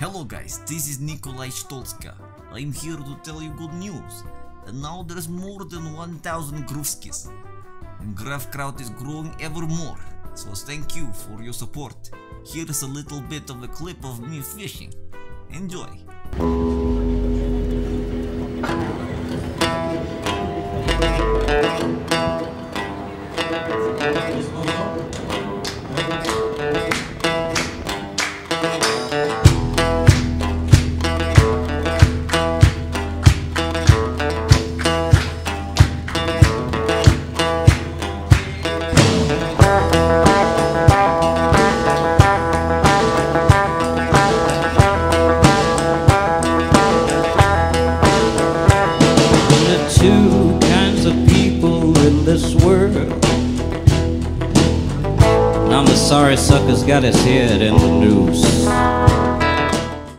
Hello guys, this is Nikolai Stoltska. I'm here to tell you good news. And now there's more than 1000 Grufskis. And GrafCrowd is growing ever more. So thank you for your support. Here's a little bit of a clip of me fishing. Enjoy. Sorry suckers got his head in the noose.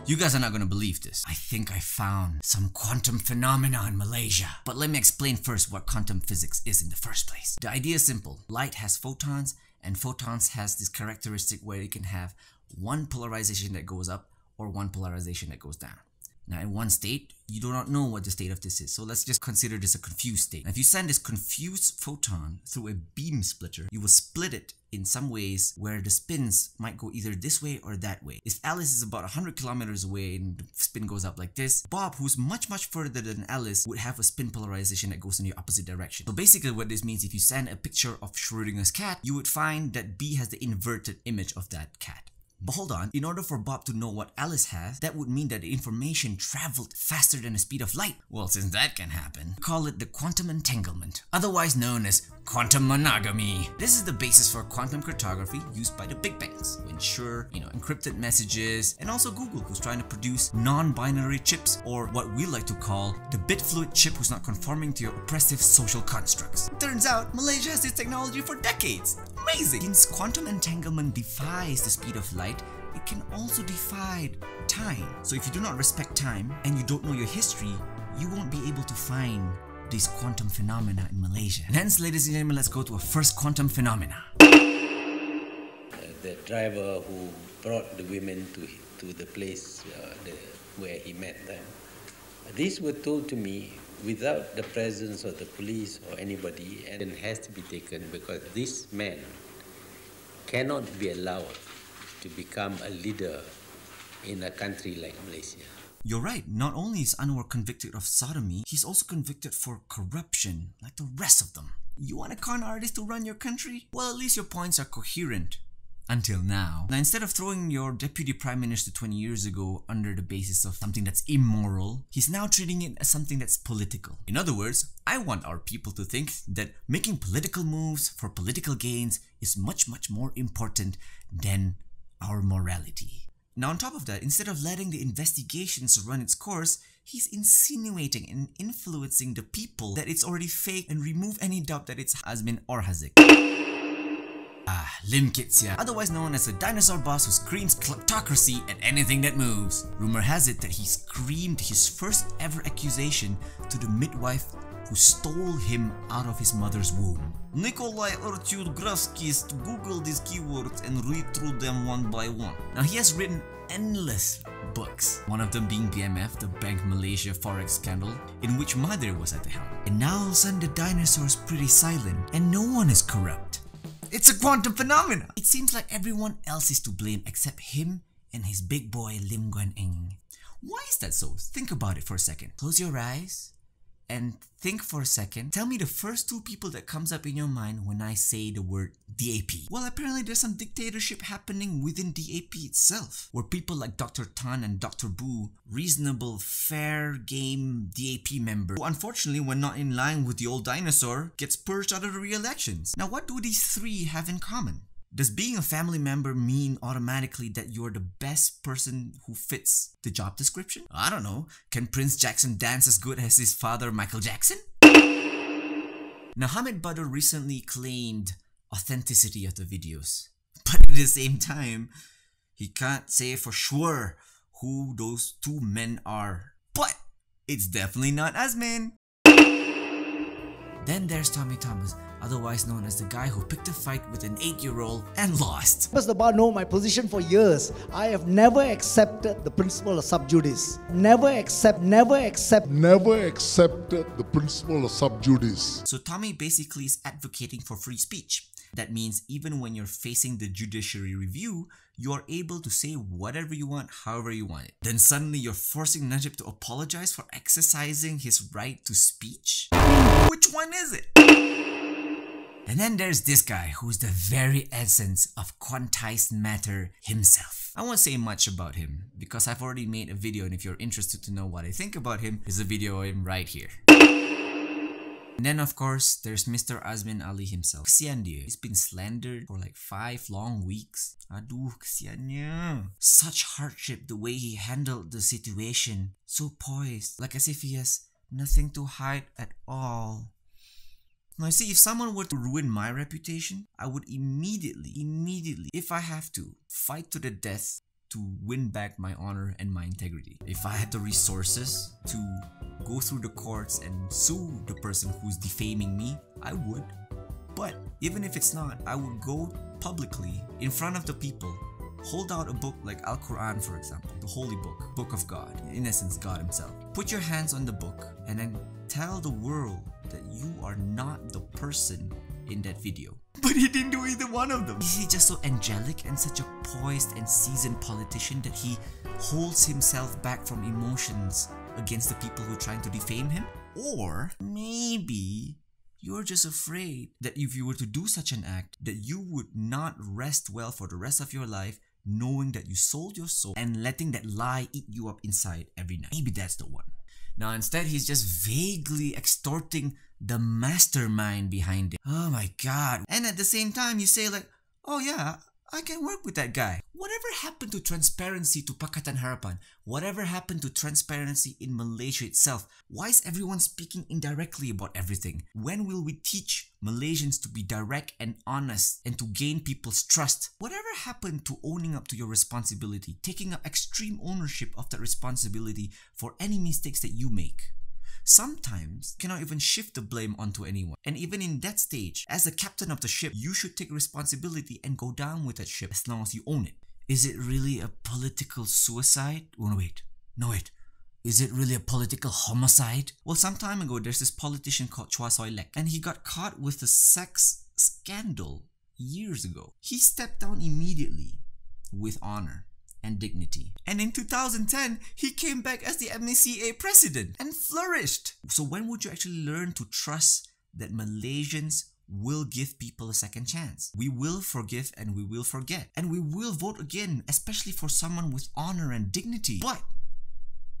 You guys are not gonna believe this. I think I found some quantum phenomena in Malaysia. But let me explain first what quantum physics is in the first place. The idea is simple. Light has photons, and photons has this characteristic where it can have one polarization that goes up or one polarization that goes down. Now in one state, you do not know what the state of this is. So let's just consider this a confused state. Now, if you send this confused photon through a beam splitter, you will split it in some ways where the spins might go either this way or that way. If Alice is about 100 kilometers away and the spin goes up like this, Bob, who's much further than Alice, would have a spin polarization that goes in the opposite direction. So basically what this means, if you send a picture of Schrödinger's cat, you would find that B has the inverted image of that cat. But hold on, in order for Bob to know what Alice has, that would mean that the information traveled faster than the speed of light. Well, since that can happen, we call it the quantum entanglement, otherwise known as quantum monogamy. This is the basis for quantum cryptography used by the big banks to ensure, encrypted messages, and also Google, who's trying to produce non-binary chips, or what we like to call the bit-fluid chip, who's not conforming to your oppressive social constructs. Turns out, Malaysia has this technology for decades. Amazing! Since quantum entanglement defies the speed of light, it can also defy time. So if you do not respect time and you don't know your history, you won't be able to find these quantum phenomena in Malaysia. And hence, ladies and gentlemen, let's go to our first quantum phenomena. The driver who brought the women to the place where he met them. These were told to me without the presence of the police or anybody, and it has to be taken because this man cannot be allowed to become a leader in a country like Malaysia. You're right, not only is Anwar convicted of sodomy, he's also convicted for corruption, like the rest of them. You want a con artist to run your country? Well, at least your points are coherent. Until now. Now, instead of throwing your deputy prime minister 20 years ago under the basis of something that's immoral, he's now treating it as something that's political. In other words, I want our people to think that making political moves for political gains is much more important than our morality. Now on top of that, instead of letting the investigations run its course, he's insinuating and influencing the people that it's already fake and remove any doubt that it's Azmin or Haziq. Lim Kit Siang, otherwise known as a dinosaur boss who screams kleptocracy at anything that moves. Rumor has it that he screamed his first ever accusation to the midwife who stole him out of his mother's womb. Nikolai Ortygrinsky googled these keywords and read through them one by one. Now he has written endless books, one of them being BMF, the Bank Malaysia Forex Scandal, in which Mahathir was at the helm. And now all of a sudden the dinosaur's pretty silent and no one is corrupt. It's a quantum phenomenon! It seems like everyone else is to blame except him and his big boy Lim Guan Eng. Why is that so? Think about it for a second. Close your eyes. And think for a second, tell me the first two people that comes up in your mind when I say the word DAP. Well, apparently there's some dictatorship happening within DAP itself, where people like Dr. Tan and Dr. Boo, reasonable, fair game DAP members, who unfortunately, when not in line with the old dinosaur, gets purged out of the re-elections. Now, what do these three have in common? Does being a family member mean automatically that you're the best person who fits the job description? I don't know. Can Prince Jackson dance as good as his father, Michael Jackson? Now, Hamid Bador recently claimed authenticity of the videos. But at the same time, he can't say for sure who those two men are. But it's definitely not Azmin. Then there's Tommy Thomas, otherwise known as the guy who picked a fight with an 8-year-old and lost. Members of the bar know my position for years. I have never accepted the principle of sub judice. Never accepted the principle of sub judice. So Tommy basically is advocating for free speech. That means even when you're facing the judiciary review, you're able to say whatever you want, however you want it. Then suddenly you're forcing Najib to apologize for exercising his right to speech? Which one is it? And then there's this guy who's the very essence of quantized matter himself. I won't say much about him because I've already made a video, and if you're interested to know what I think about him, there's a video of him right here. And then of course, there's Mr. Azmin Ali himself. Kesian dia. He's been slandered for like 5 long weeks. Aduh, kesiannya. Such hardship, the way he handled the situation. So poised, like as if he has nothing to hide at all. Now you see, if someone were to ruin my reputation, I would immediately, if I have to, fight to the death to win back my honor and my integrity. If I had the resources to go through the courts and sue the person who's defaming me, I would. But even if it's not, I would go publicly in front of the people, hold out a book like Al-Quran, for example, the holy book, book of God, in essence, God himself. Put your hands on the book and then tell the world that you are not the person in that video. But he didn't do either one of them. Is he just so angelic and such a poised and seasoned politician that he holds himself back from emotions against the people who are trying to defame him? Or maybe you're just afraid that if you were to do such an act, that you would not rest well for the rest of your life, knowing that you sold your soul and letting that lie eat you up inside every night. Maybe that's the one. Now instead, he's just vaguely extorting the mastermind behind it. Oh my god. And at the same time, you say like, oh yeah, I can work with that guy. Whatever happened to transparency to Pakatan Harapan? Whatever happened to transparency in Malaysia itself? Why is everyone speaking indirectly about everything? When will we teach Malaysians to be direct and honest and to gain people's trust? Whatever happened to owning up to your responsibility, taking up extreme ownership of that responsibility for any mistakes that you make? Sometimes you cannot even shift the blame onto anyone. And even in that stage, as the captain of the ship, you should take responsibility and go down with that ship as long as you own it. Is it really a political suicide? Oh, no, wait. No, wait. Is it really a political homicide? Well, some time ago, there's this politician called Chua Soi Lek, and he got caught with a sex scandal years ago. He stepped down immediately with honor and dignity. And in 2010, he came back as the MCA president and flourished. So when would you actually learn to trust that Malaysians will give people a second chance? We will forgive and we will forget. And we will vote again, especially for someone with honor and dignity. But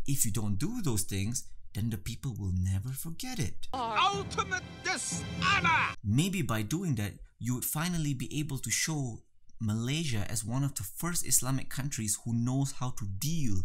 if you don't do those things, then the people will never forget it. Ultimate dishonor! Maybe by doing that, you would finally be able to show Malaysia as one of the first Islamic countries who knows how to deal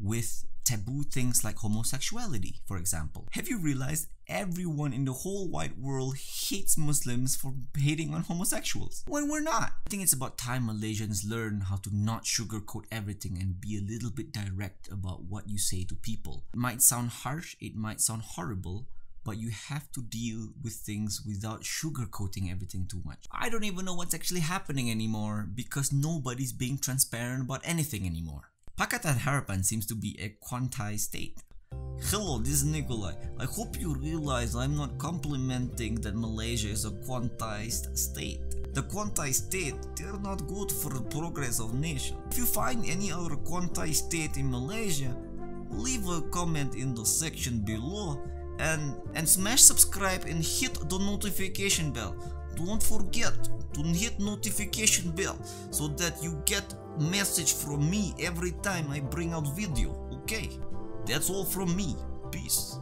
with taboo things like homosexuality, for example. Have you realized everyone in the whole wide world hates Muslims for hating on homosexuals? When we're not. I think it's about time Malaysians learn how to not sugarcoat everything and be a little bit direct about what you say to people. It might sound harsh, it might sound horrible, but you have to deal with things without sugarcoating everything too much. I don't even know what's actually happening anymore because nobody's being transparent about anything anymore. Pakatan Harapan seems to be a quantized state. Hello, this is Nikolai. I hope you realize I'm not complimenting that Malaysia is a quantized state. The quantized state, they're not good for the progress of nation. If you find any other quantized state in Malaysia, leave a comment in the section below. And smash subscribe and hit the notification bell. Don't forget to hit notification bell so that you get message from me every time I bring out video, okay? That's all from me. Peace.